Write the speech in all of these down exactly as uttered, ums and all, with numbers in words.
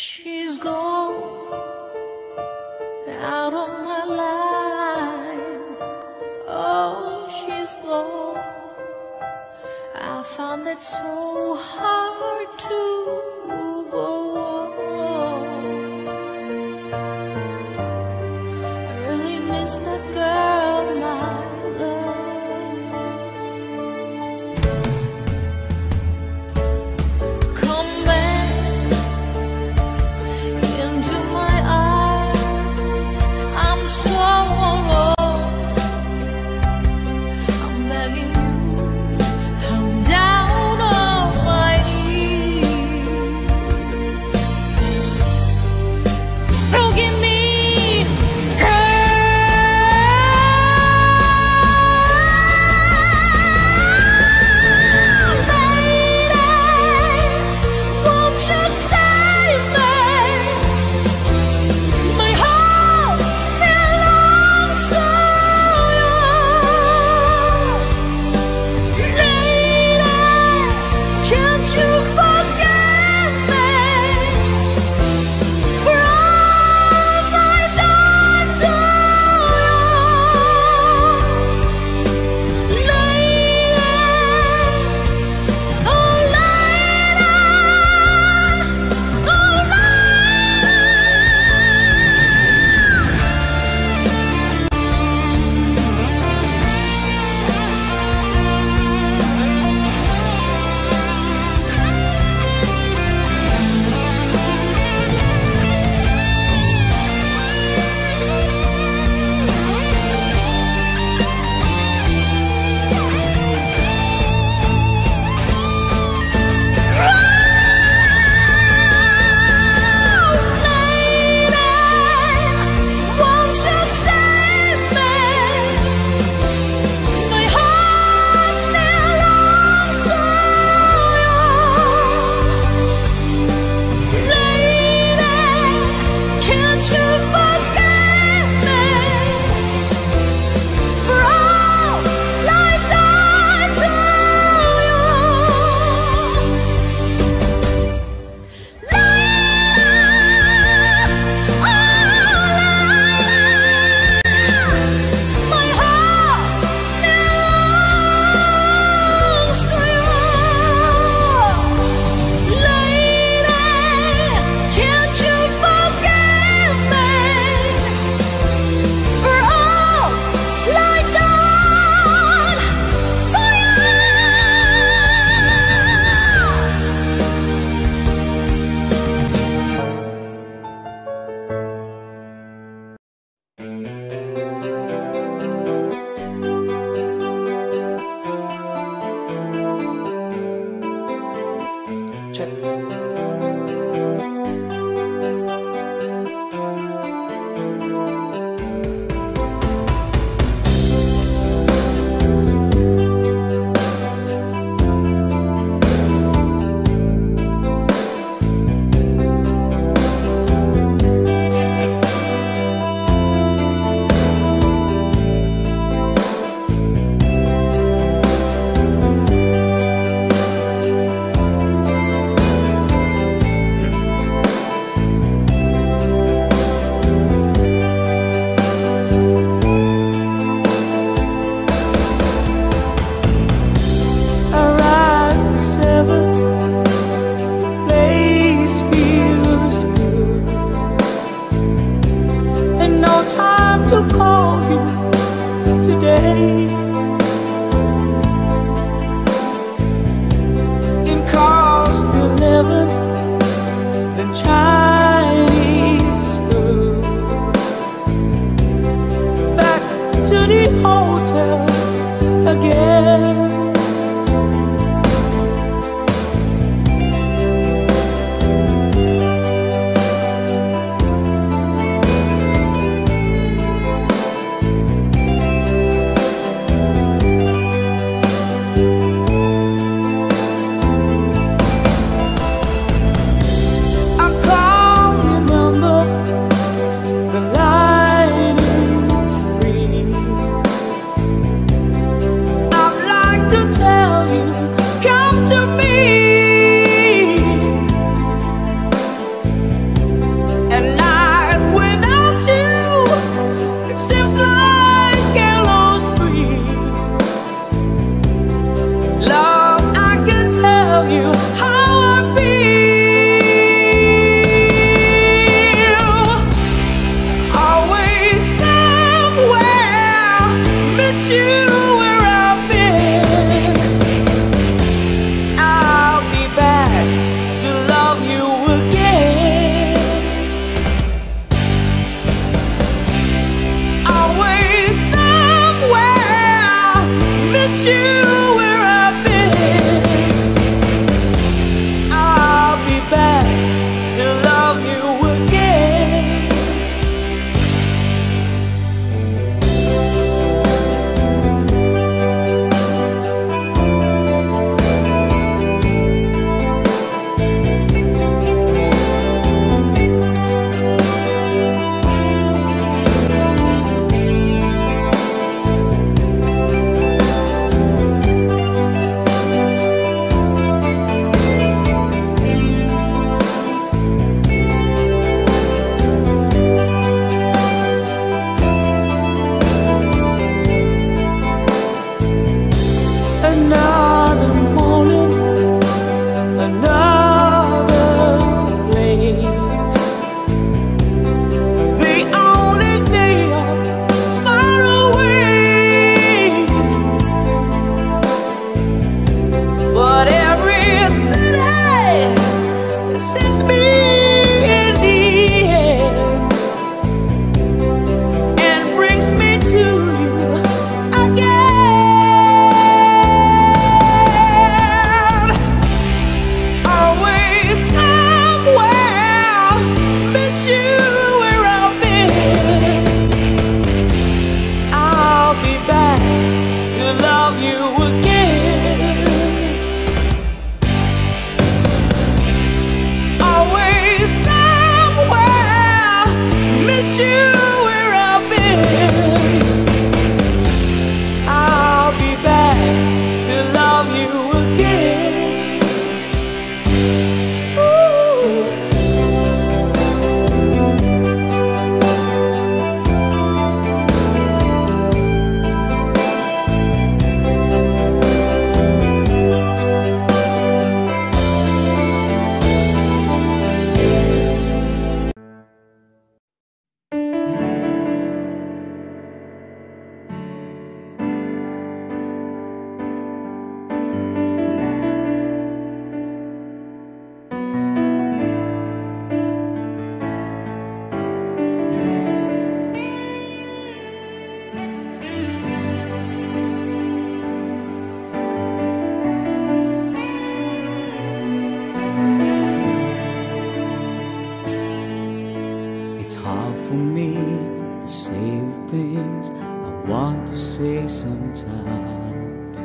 She's gone out of my life. Oh, she's gone. I found it so hard to go on. I really miss that girl, my love. Come back you. hard for me to say the things I want to say sometimes.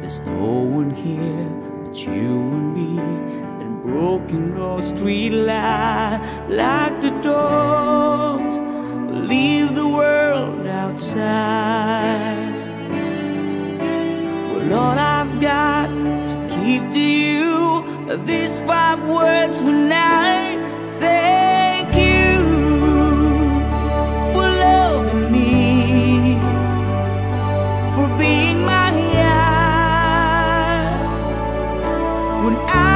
There's no one here but you and me, and broken old street light. Like the dogs, leave the world outside. Well, all I've got to keep to you are these five words when I think. When I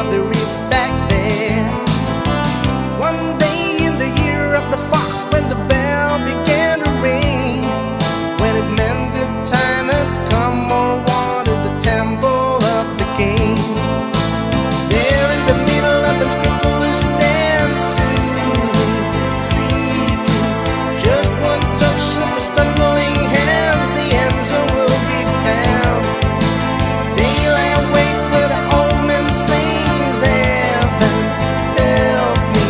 of the reef back there. One day in the year of the fox, when the bell began to ring, when it meant the time had come, or wanted the temple of the king. There in the middle of the people who stand soothing, seeking just one touch of the stumbling hands, the answer will be found. Daylight wake where the old man sings, heaven help me.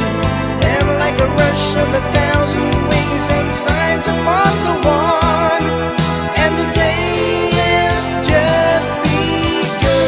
And like a rush of a thousand wings and signs upon the one, and the day is just begun.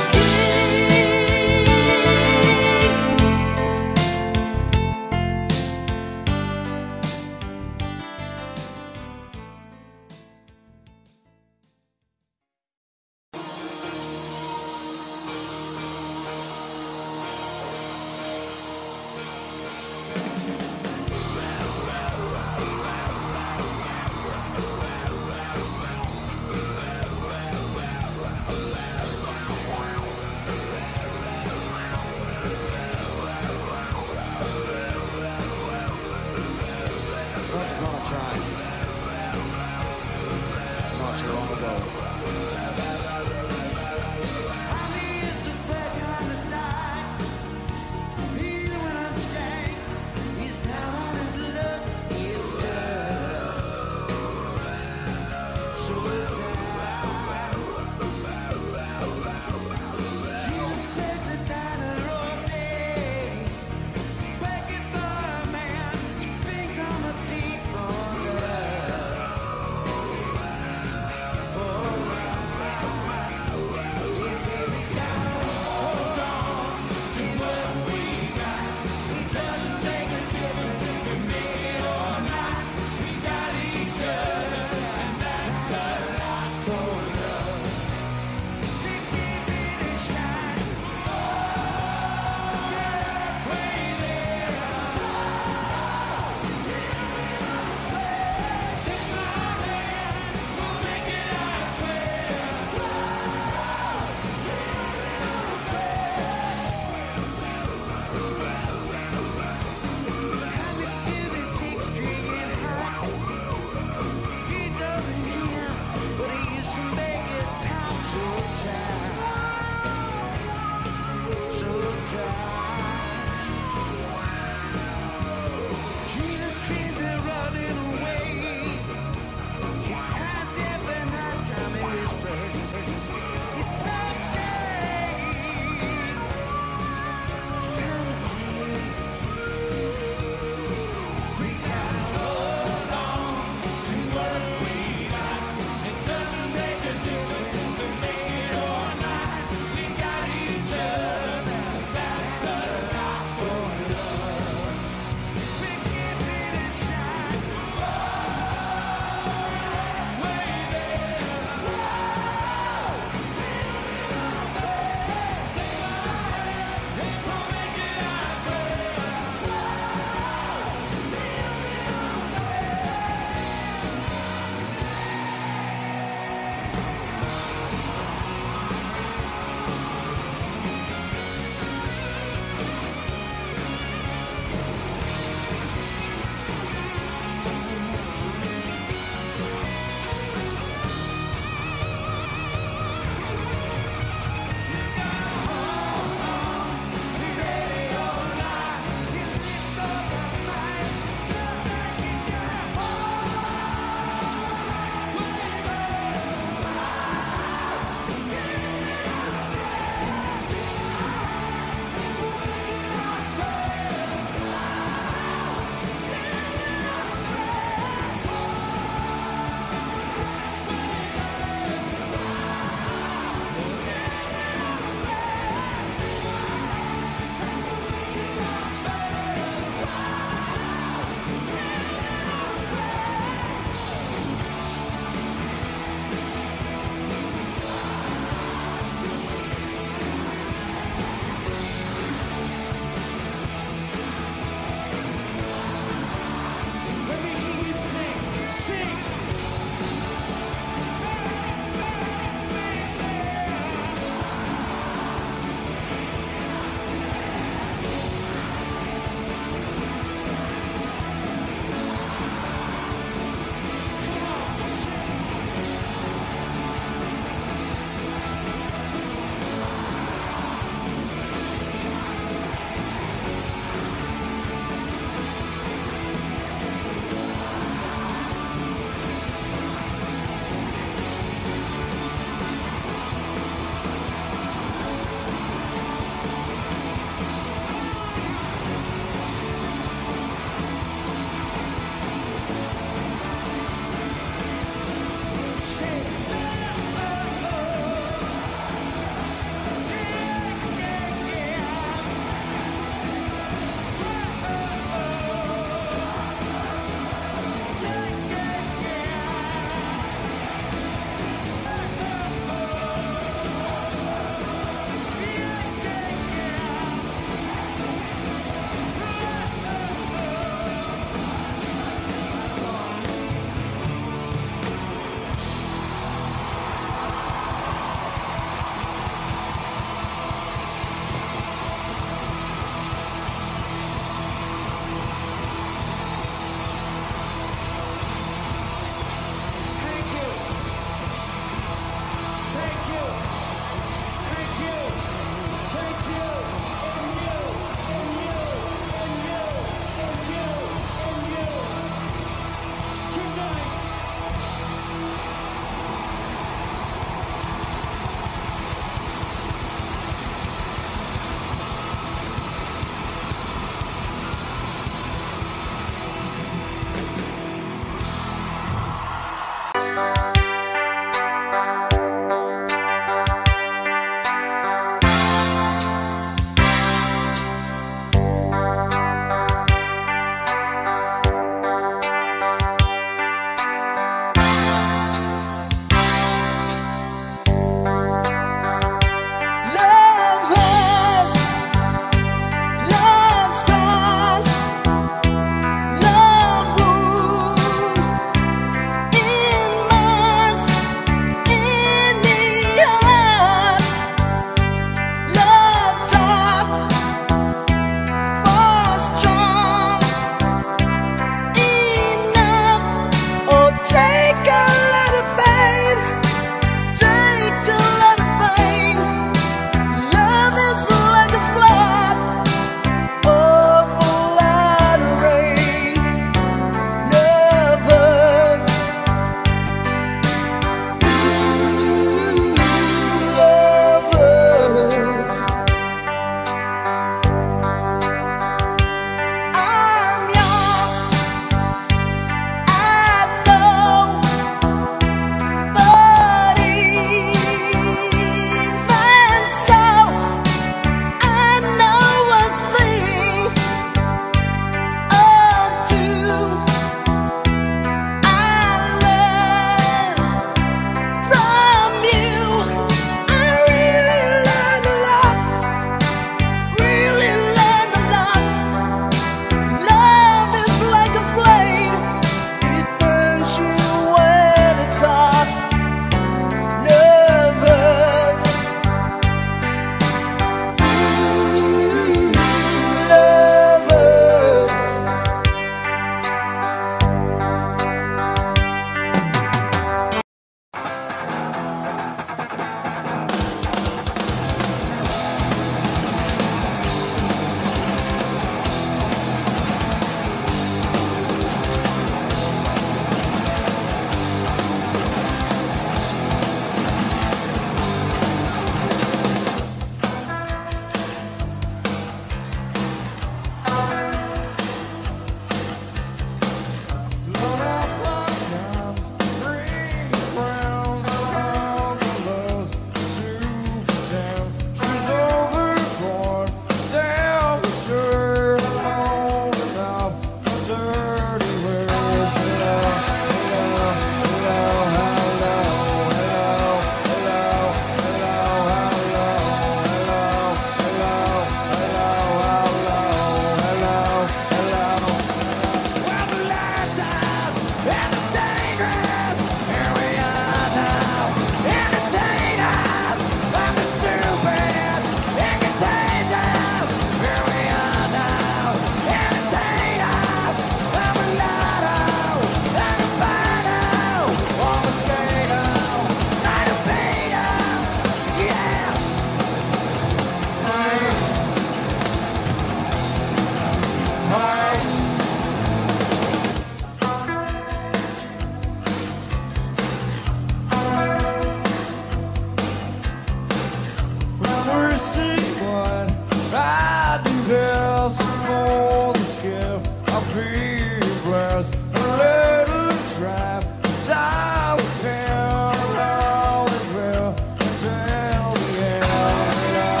see what I do best for this gift. I feel blessed. A little trap as I was held, always will until the end. Hello,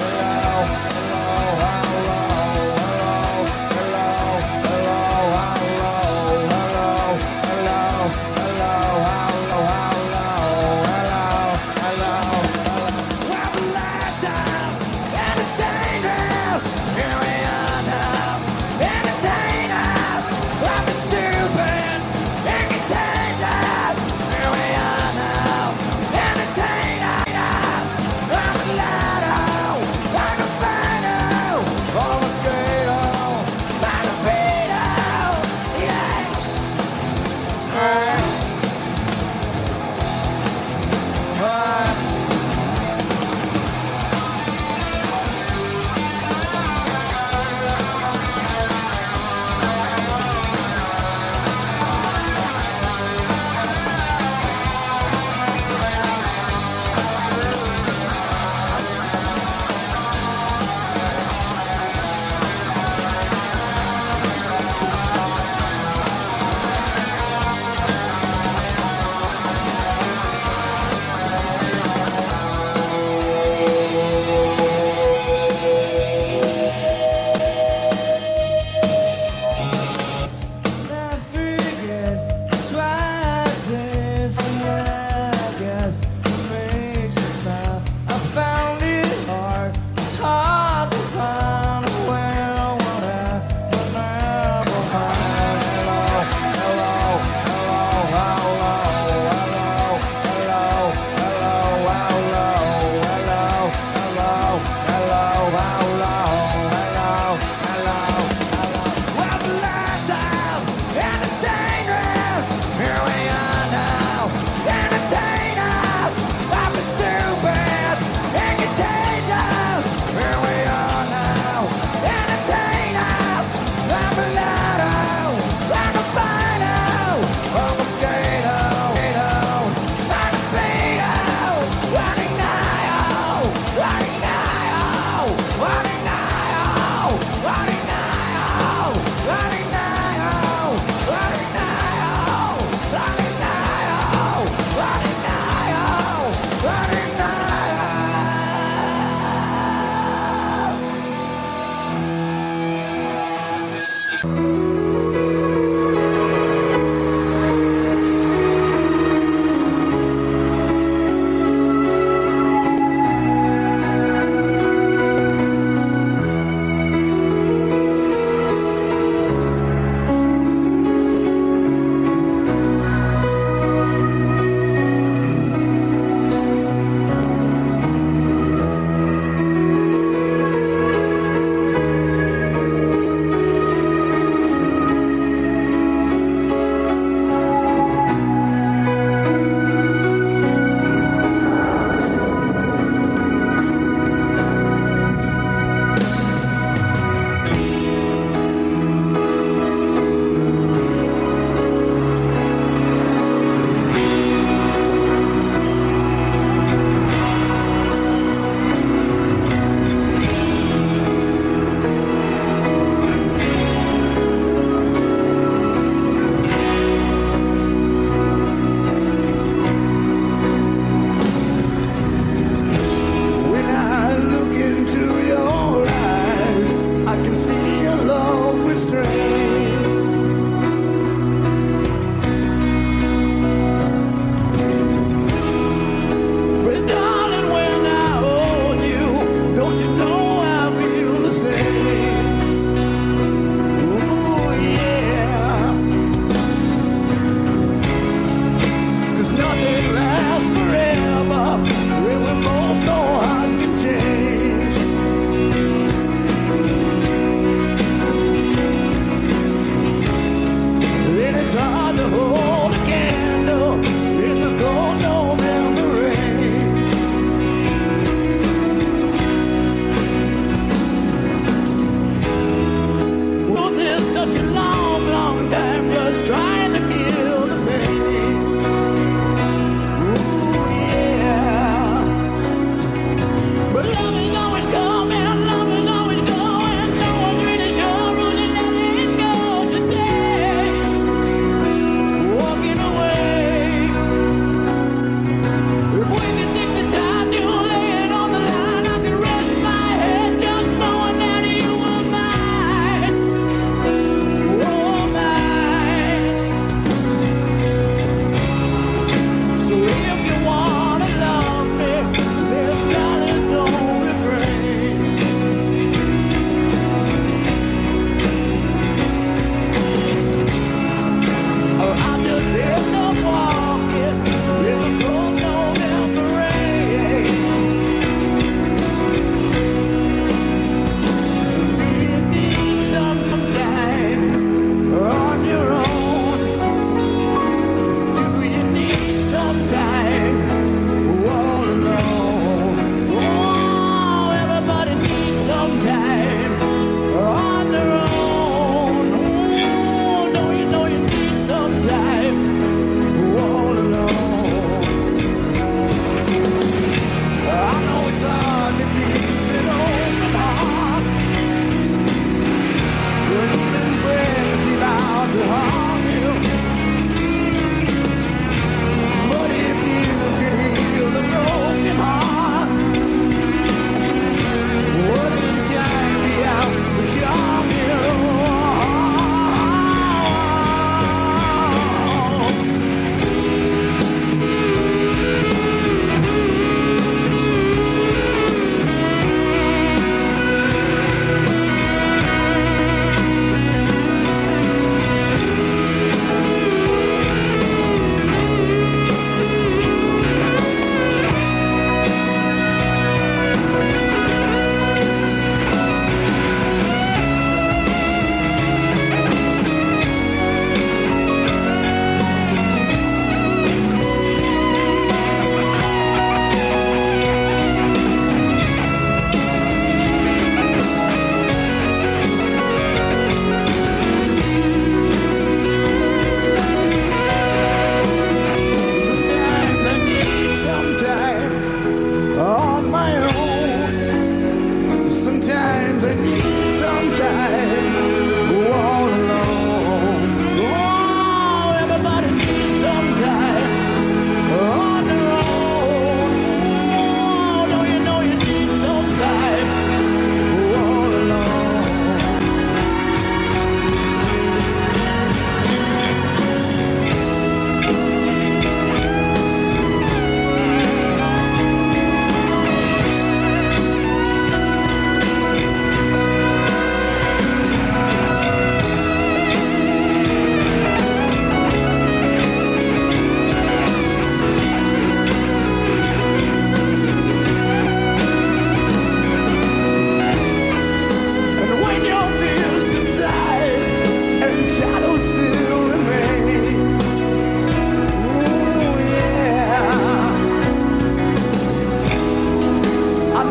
hello, hello, hello, hello, hello, hello, hello, hello, hello, hello. Hello, hello, hello. Well, the lights out and it's dangerous.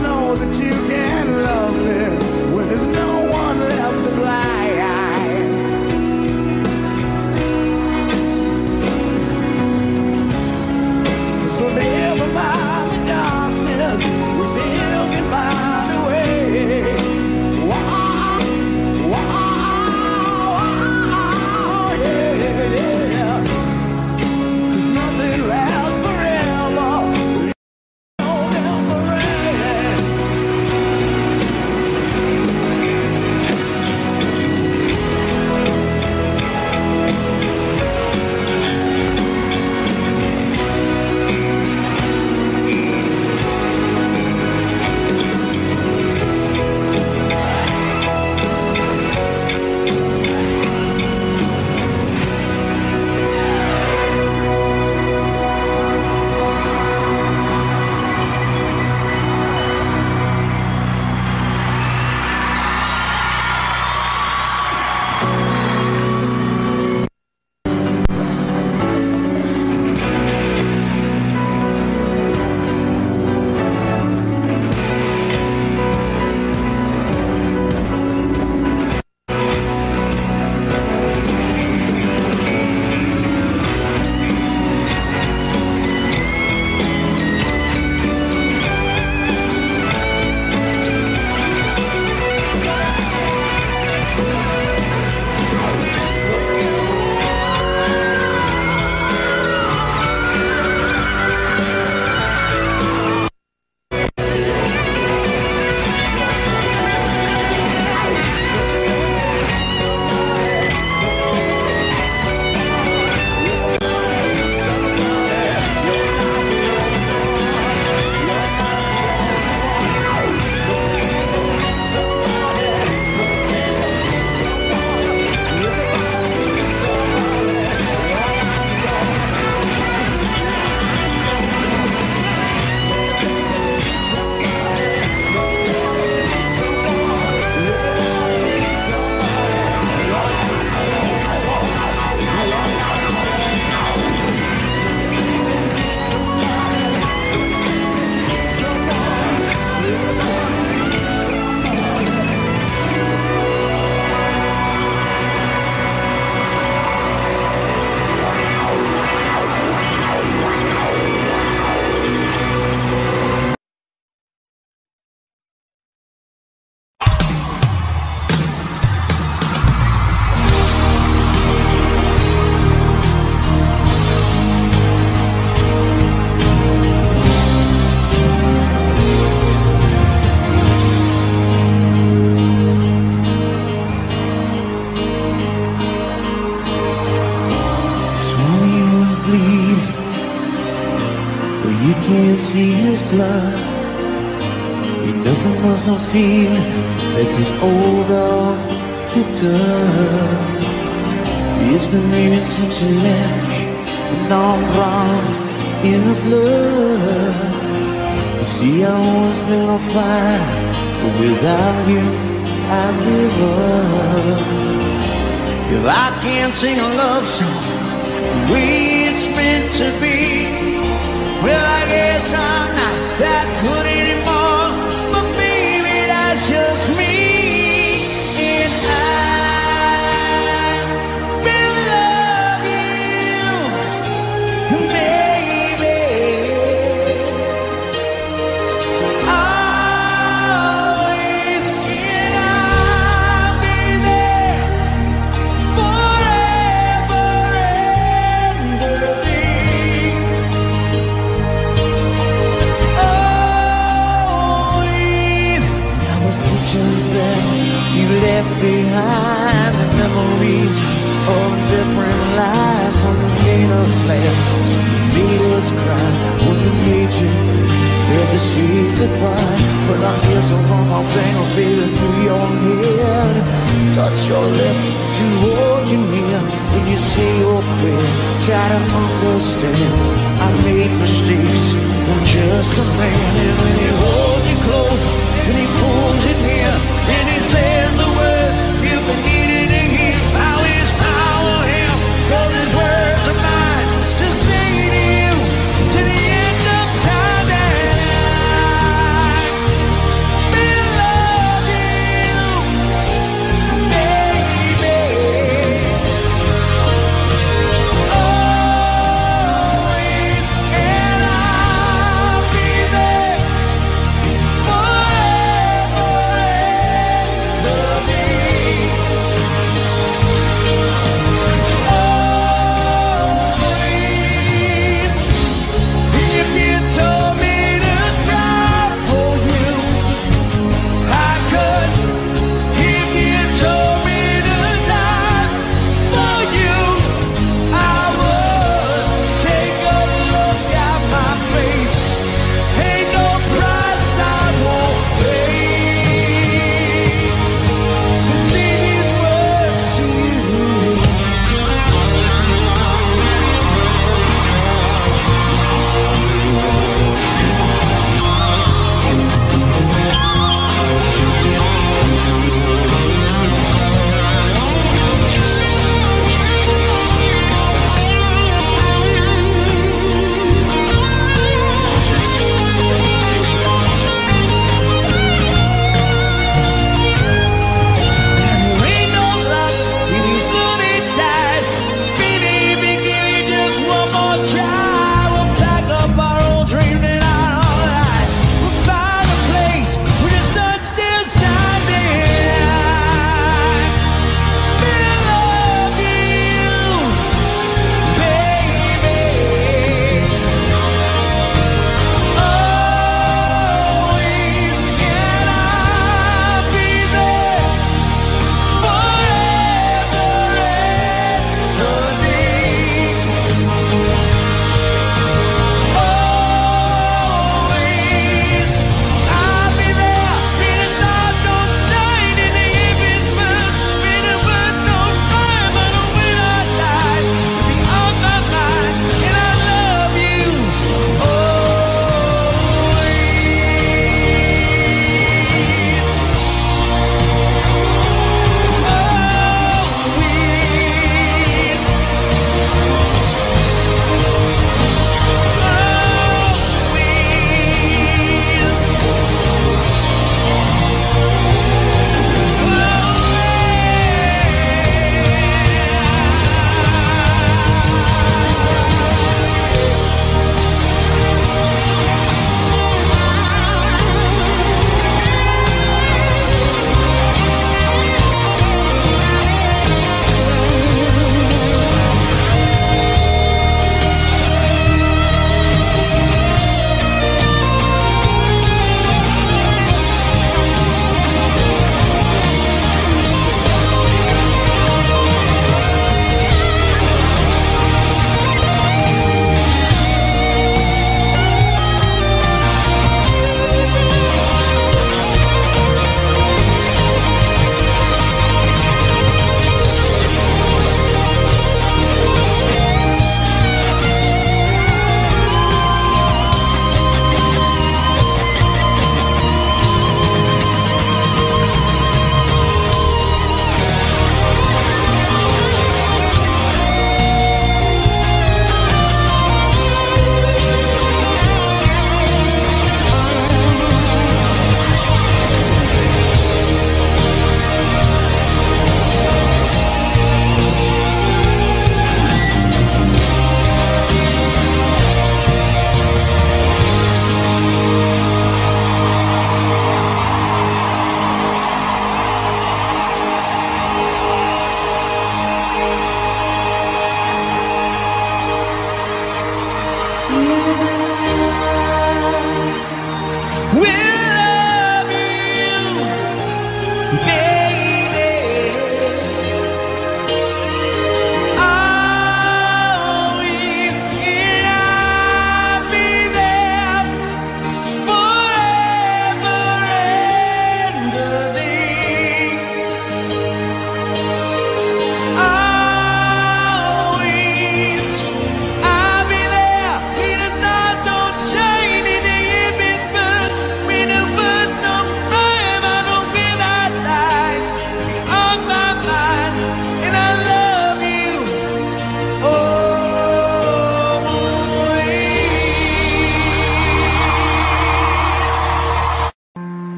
know that you can love me when there's no one left to fly. So never mind the darkness, we still can find a way. Wow, wow, yeah, yeah. 'Cause nothing lasts forever.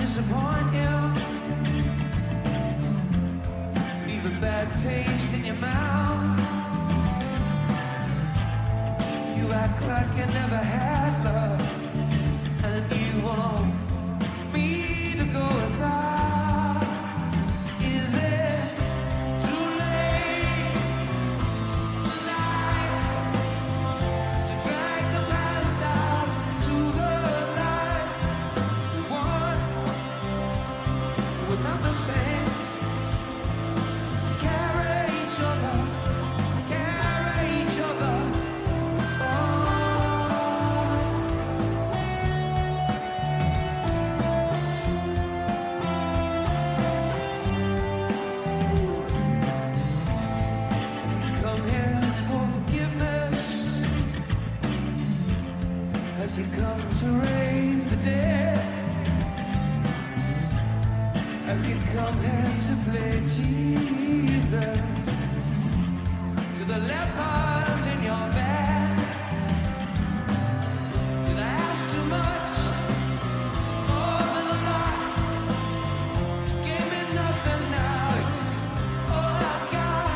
Disappoint you, leave a bad taste in your mouth. You act like you never had love, and you want me to go without. Is it too late tonight to drag the past out to the light? The one we're not the same. To carry each other, carry each other on. You come here for forgiveness. Have you come to raise the dead? Have you come here to play Jesus to the lepers in your bed? Did I ask too much? More than a lot. Give me nothing now. It's all I've got.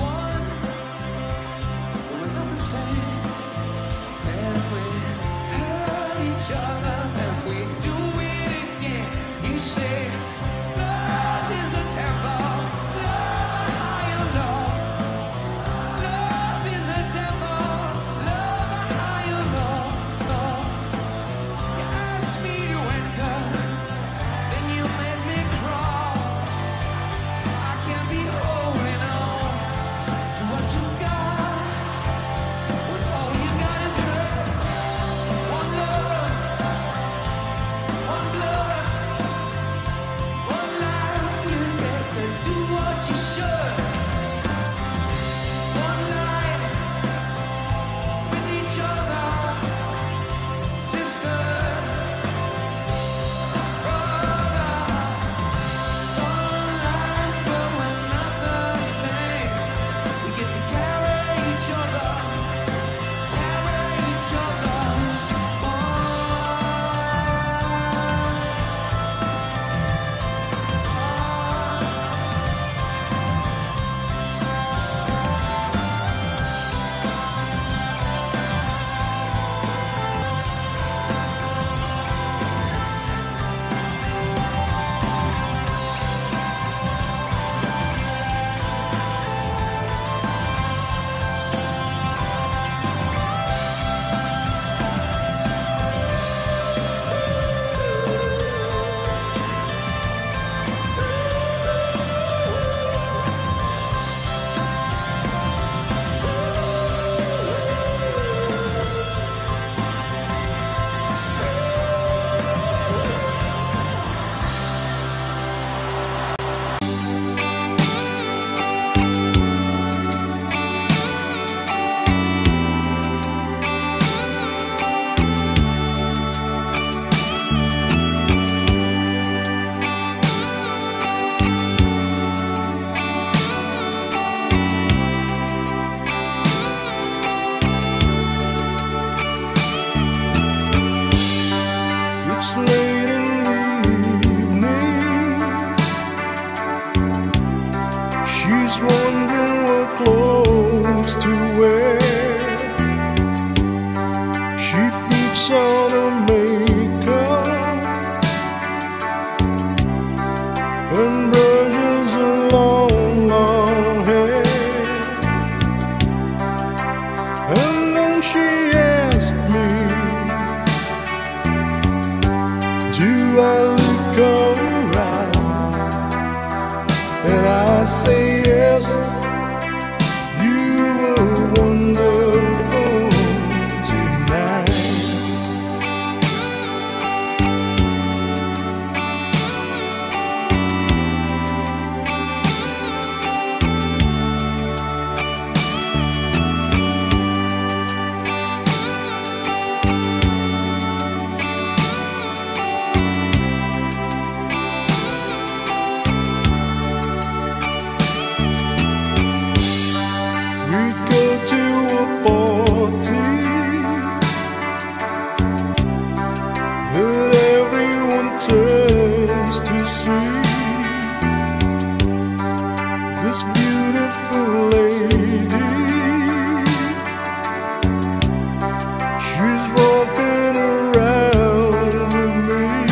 One, we're not the same, and we hurt each other, and we do it again. You say love is a temple, love a high and low. Love is a temple, love a high and low, low. You asked me to enter, then you made me crawl. I can't be holding on to what you've got when all you got is hurt. One love. Do I look alright? And I say yes, you were wonderful turns to see this beautiful lady. She's walking around with me,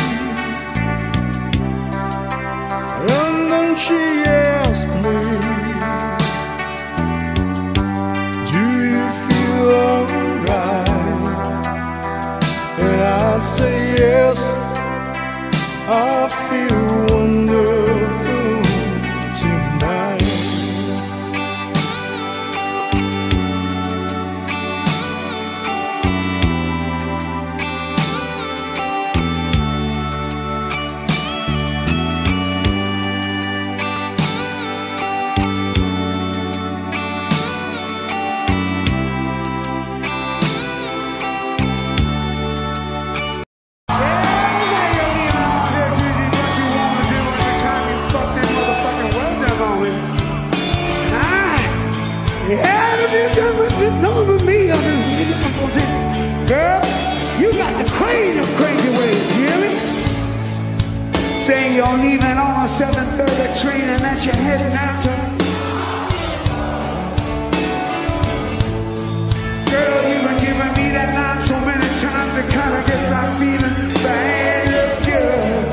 and then she asked me, do you feel alright? And I say yes, I feel wonderful tonight. Girl, you got the crazy, crazy ways, you hear me? Saying you're leaving on a seven thirty train and that you're heading out to. Girl, you've been giving me that line so many times it kind of gets my feeling bad. It's good.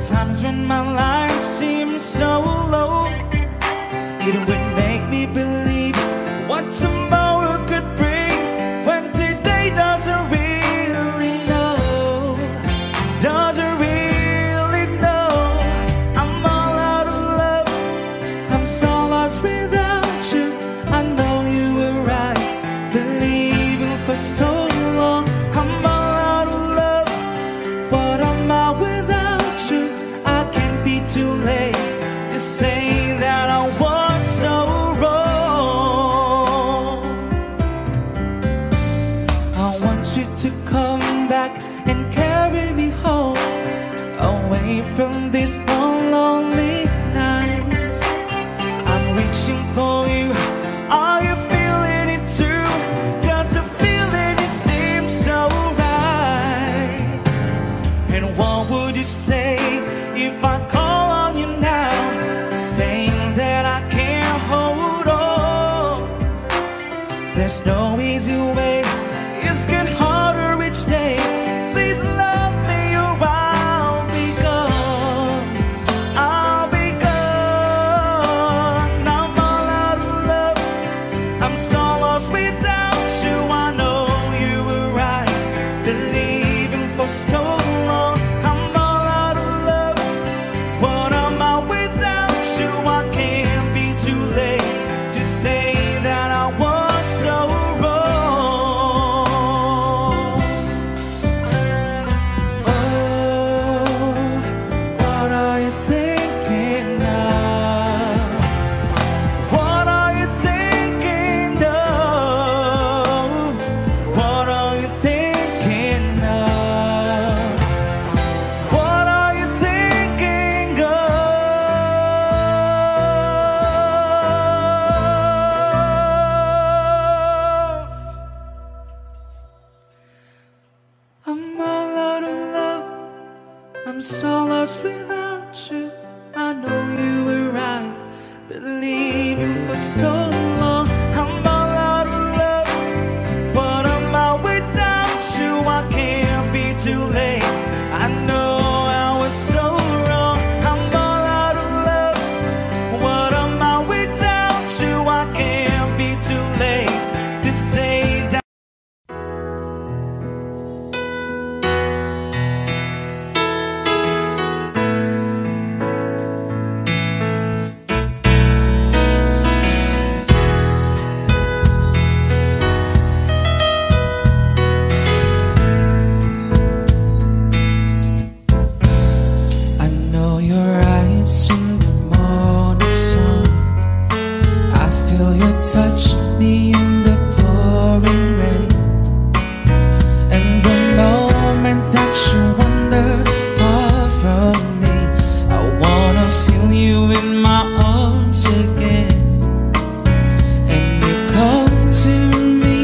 times when my life seems so low, it would make me believe what tomorrow could bring, when today doesn't really know, doesn't really know. I'm all out of love, I'm so lost without you. I know you were right, believing for so long. I'm all out of love, but I'm out without you. I can't be too late to say that I was so wrong. I want you to come back and carry me home, away from these long, lonely nights. I'm reaching for you. Are you feeling it too? Does the feeling it seem so right? And what would you say if I call on you now, saying that I can't hold on? There's no easy way, it's getting harder each day. Please love me or I'll be gone, I'll be gone. I'm all out of love, I'm so lost without you. I know you were right, believing for so long. I'm all out of love, but I'm out without you. I can't be too late to say that I was so wrong. Oh, what are you thinking of? What are you thinking of? What are you thinking of? What are you thinking of? I'm all out of love, I'm so lost without you. I know you were right, believing for so long. I'm all out of love, but I'm out without you. I can't be too late, I know I was so wrong. I'm all out of love, but I'm out without you. I can't be too late to say that. Touch me in the pouring rain, and the moment that you wander far from me, I wanna feel you in my arms again. And you come to me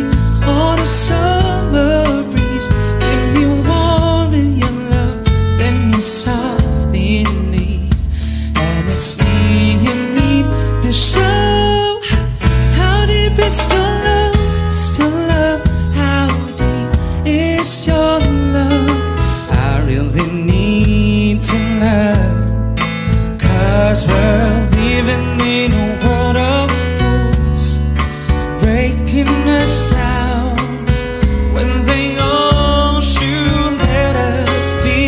on a summer breeze, give me warm in your love, then you softly leave. And it's me you need to show still love, still love. How deep is your love? I really need to know, 'cause we're living in a world of fools, breaking us down when they all should let us be.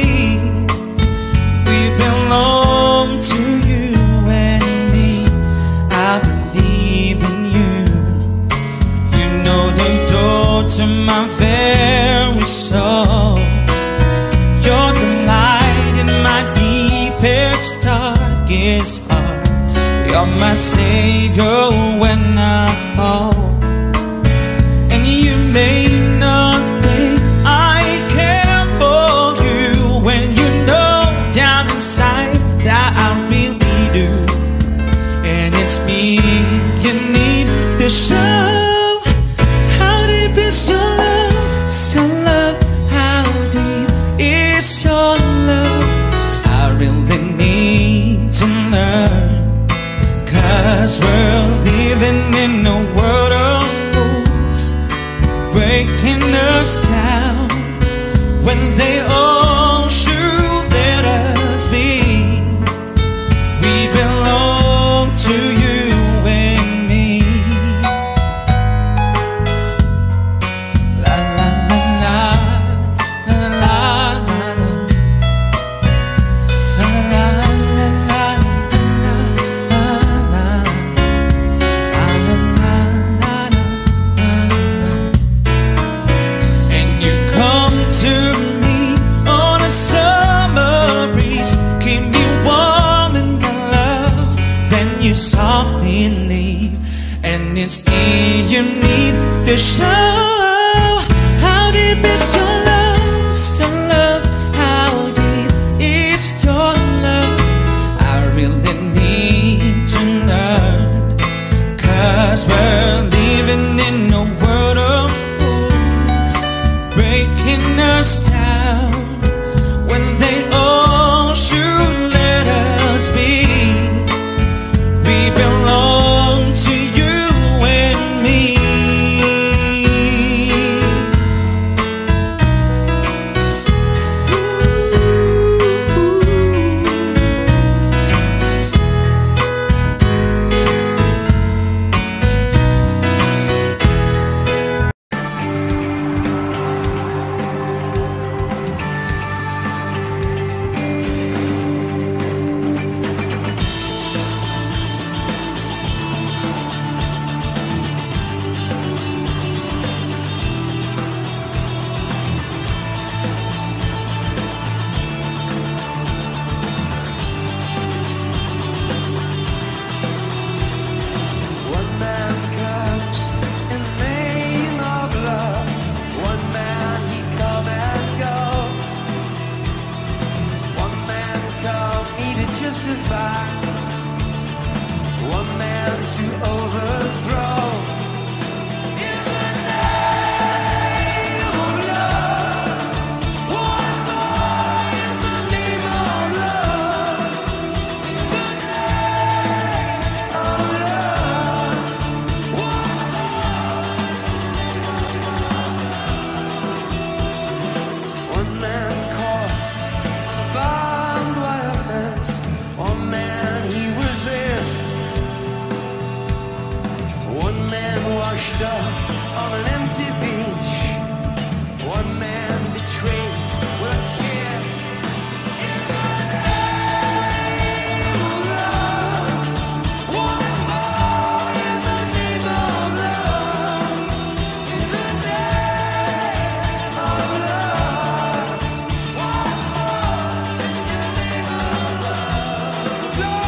We belong to you and me, I believe in you. Know the door to my very soul, your delight in my deepest, darkest heart. You're my savior when I fall, and you may not think I care for you, when you know down inside that I really do. And it's me you need to show. Is your love, still love? How deep is your love? I really need to learn, 'cause we're so. How deep is your love, your love? How deep is your love? I really need to learn, 'cause we're living in a world of fools, breaking us down when they all should let us be. We belong to you and me. One man to overthrow. Washed up on an empty beach, one man betrayed with a kiss. In the name of love, one more in the name of love. In the name of love, one more in the name of love. Love.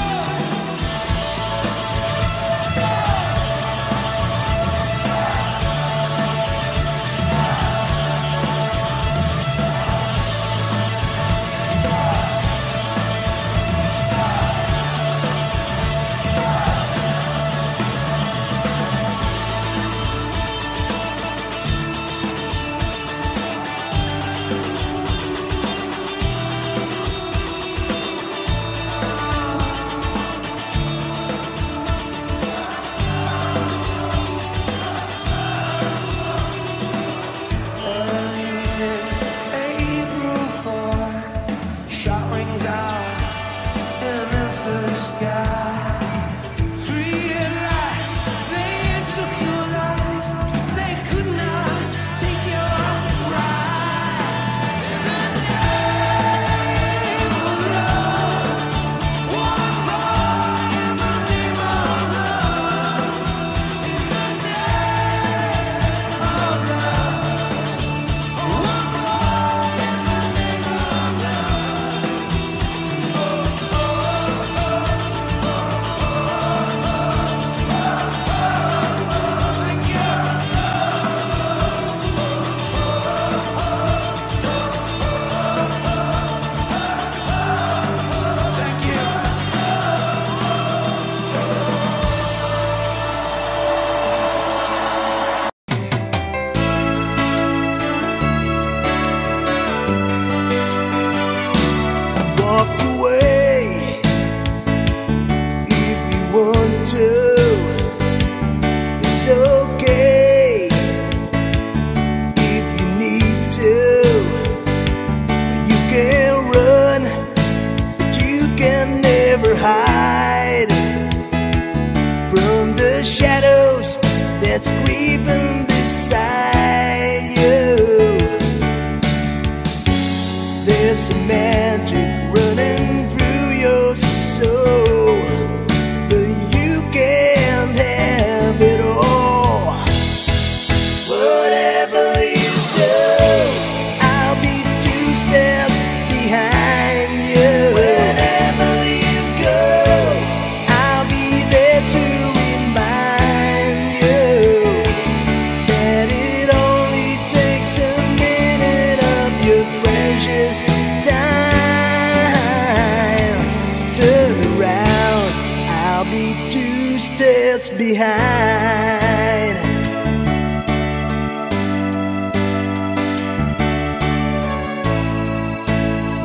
left behind.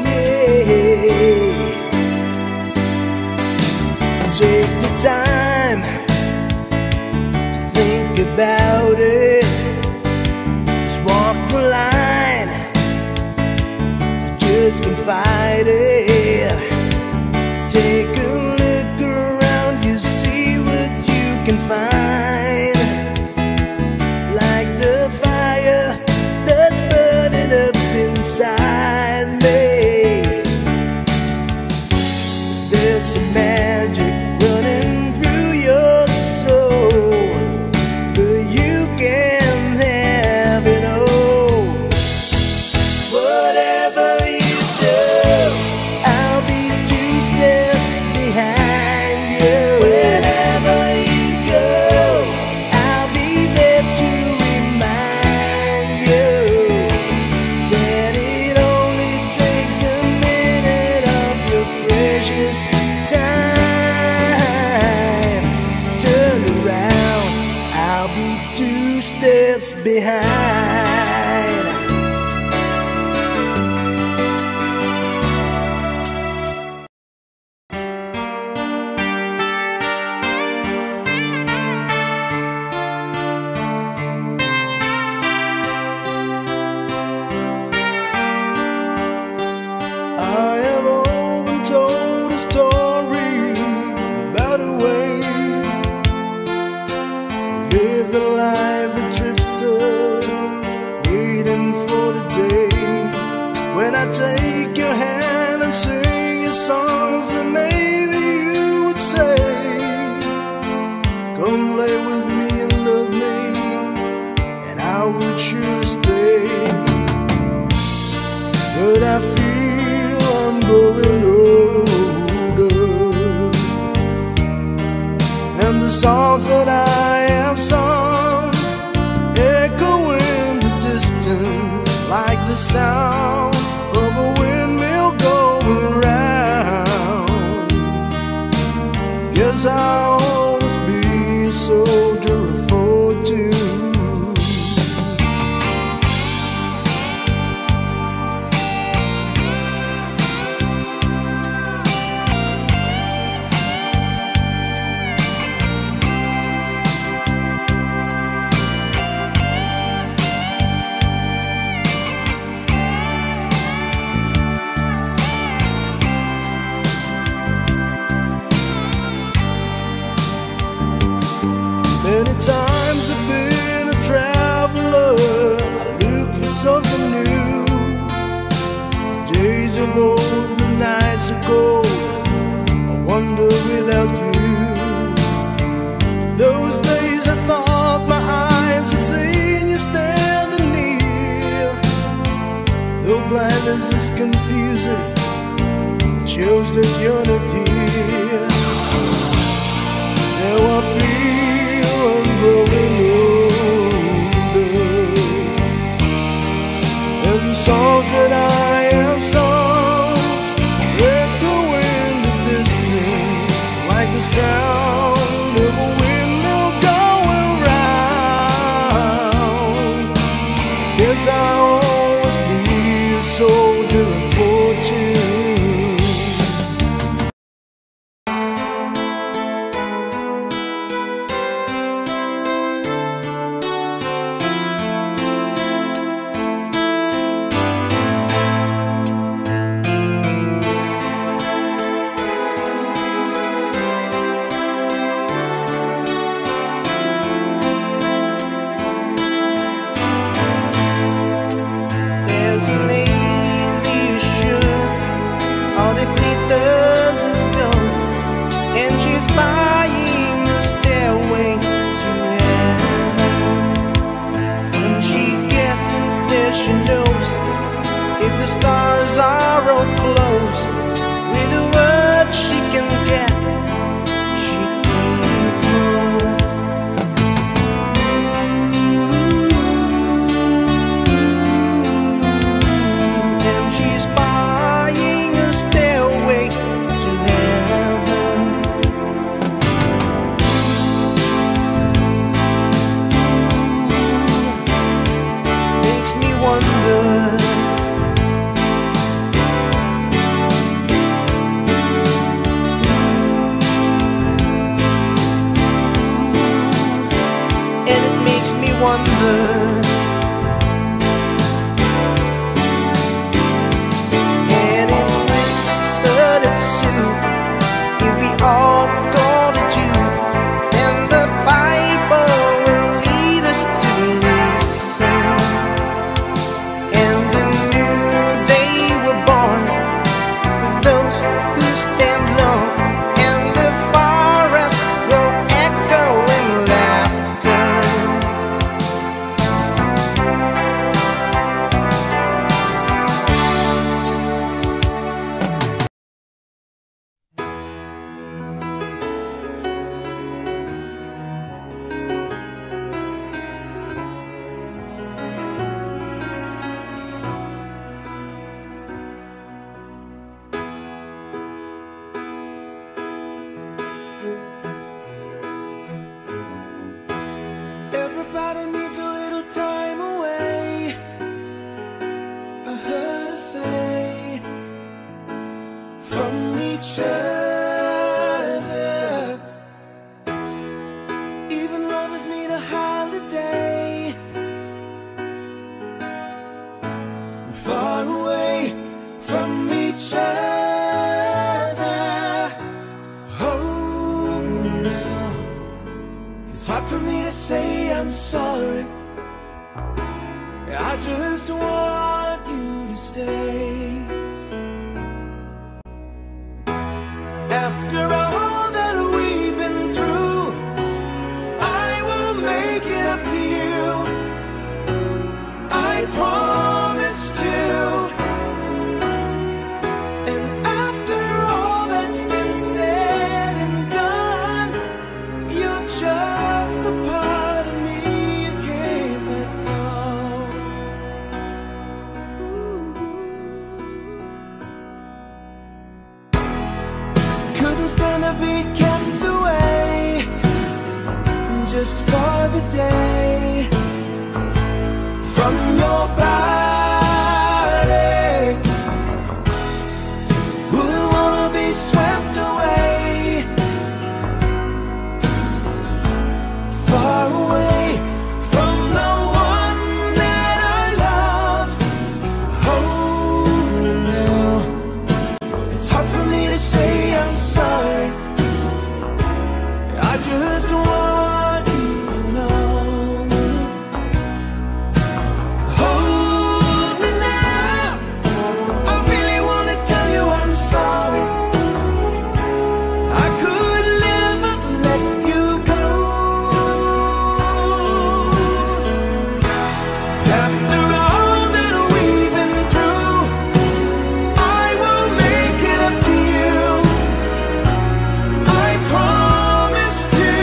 Yeah. Take the time to think about it. Just walk the line, you just can't fight it. Take a look around, you see what you can find. Like the fire that's burning up inside me, there's some magic running through your soul, but you can have it all. Whatever you do, I'll be two steps behind you. Wherever you go, I'll be there to remind you that it only takes a minute of your precious time. Two steps behind. I have often told a story about a way with the life a drifter, waiting for the day when I take your hand and sing your songs, and maybe you would say, come lay with me and love me, and I will choose to stay. But I feel I'm growing older, and the songs that I have sung echo in the distance like the sound of a windmill going round. Guess I'll always be a soldier of fortune. Many times I've been a traveler, I look for something new. Days of old, the nights are cold, I wonder without you. Those days I thought my eyes had seen you standing near. Though blindness is confusing, it shows that you're not here. Now I feel I'm growing older, and the songs that I have sung echo in the distance like the sound of a windmill going round. Guess I'll always be a soldier of fortune. And it's this but it's you. If we all go to you, and the Bible will lead us to listen, and the new day we're born with those who stand alone, and the forest will echo in laughter. Everybody needs a little time away, I heard her say, from each other. Even lovers need a holiday, far away from each other. It's hard for me to say I'm sorry, I just want you to stay. After all that we've been through, I will make it up to you, I promise to. And after all that's been said and done, you're just the part of me you can't let go. Ooh. Couldn't stand to be kept away, just for the day, from your body. Wouldn't wanna be swept away, far away from the one that I love. Hold me now. It's hard for me to say I'm sorry, I just want you to know. Hold me now. I really want to tell you I'm sorry, I could never let you go. After all that we've been through, I will make it up to you, I promise to.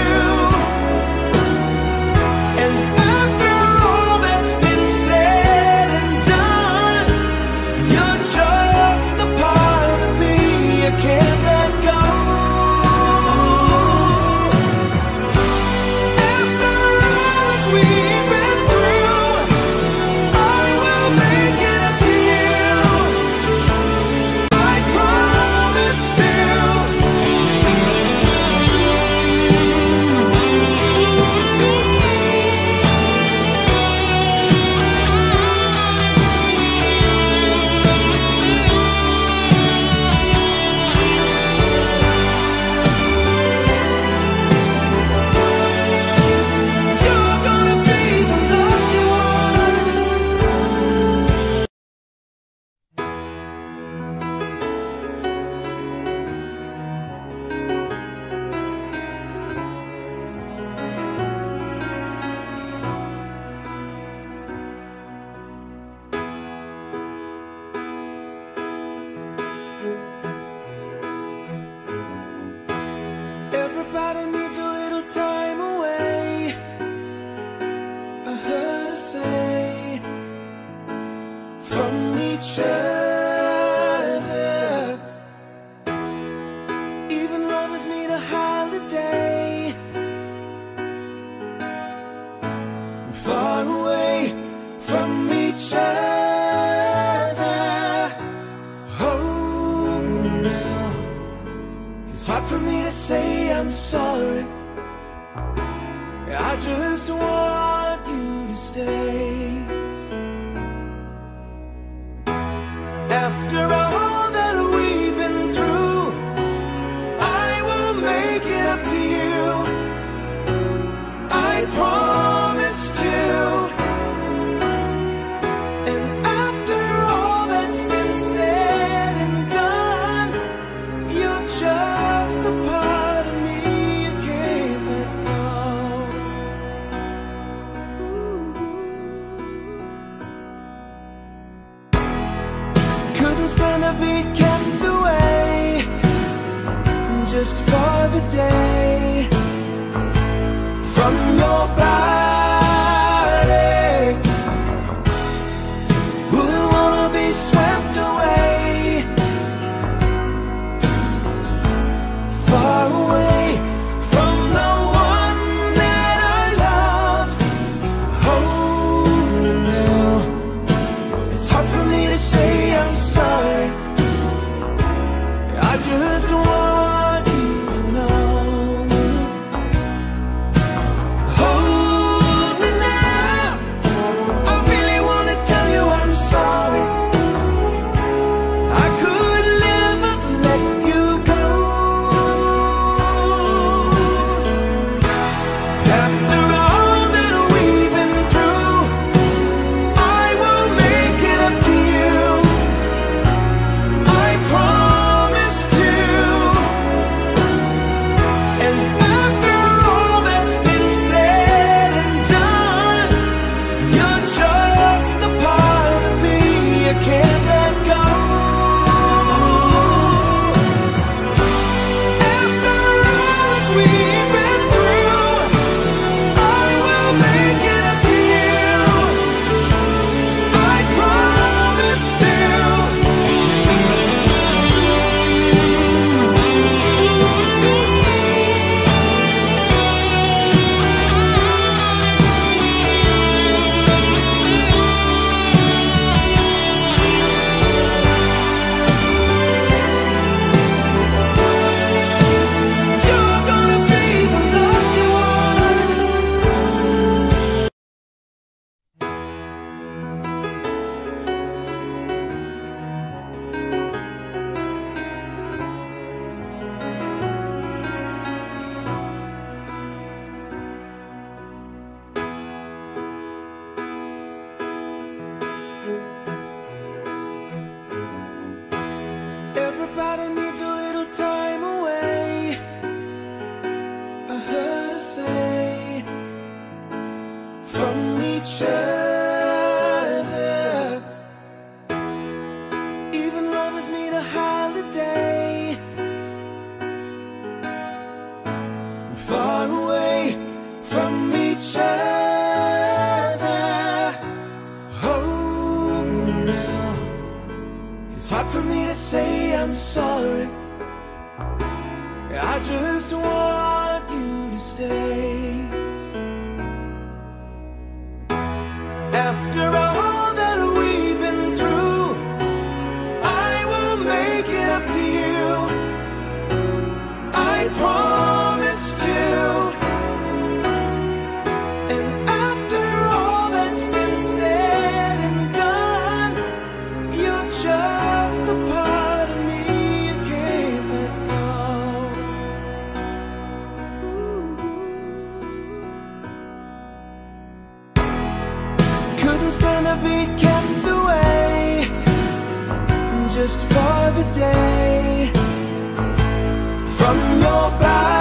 And after all that's been said and done, you're just the part of me you can't let go. After all that we've been through, I will make it up to you, I promise to. You're gonna be the lucky one. Everybody needs a little time away, I heard her say, from each other. Even lovers need a holiday, far away from each other. Hold me now. It's hard for me to say I'm sorry, I just want you to stay. stay. After all that we've been through, I will make it up to you. I promised you. And after all that's been said and done, you're just the part of me you can't let go. Ooh. Couldn't stand to be kept away just for the day from your body. Wouldn't wanna be swept away, far away from the one that I love. Hold me now. It's hard for me to say I'm sorry. I just want you to know. Hold me now. I really wanna tell you I'm sorry. I could never let you go. After all that we've been through, I will make it up to you. I promised you. And after all that's been said and done, you're just the part of me you can't let go. After all that we've been through, I will make it up to you. I promised you. You're gonna be the lucky one. Everybody needs a little time away, I heard her say, from each other. Even lovers need a holiday, far away from each other. Hold me now. It's hard for me to say I'm sorry. I just want you to stay. After all that we've been through, I will make it up to you. I promised you. And after all that's been said and done, you're just the part of me you can't let go. Ooh. Couldn't stand to be kept away just for the day from your body.